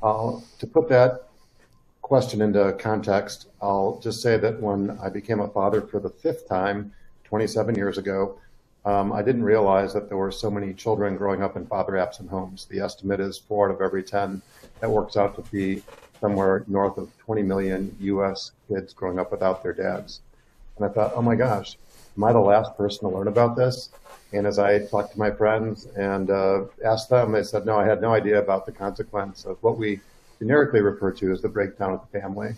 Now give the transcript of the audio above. To put that question into context, I'll just say that when I became a father for the fifth time 27 years ago, I didn't realize that there were so many children growing up in father-absent homes. The estimate is 4 out of every 10. That works out to be somewhere north of 20 million U.S. kids growing up without their dads. And I thought, oh my gosh, am I the last person to learn about this? And as I talked to my friends and asked them, they said, no, I had no idea about the consequence of what we generically refer to as the breakdown of the family.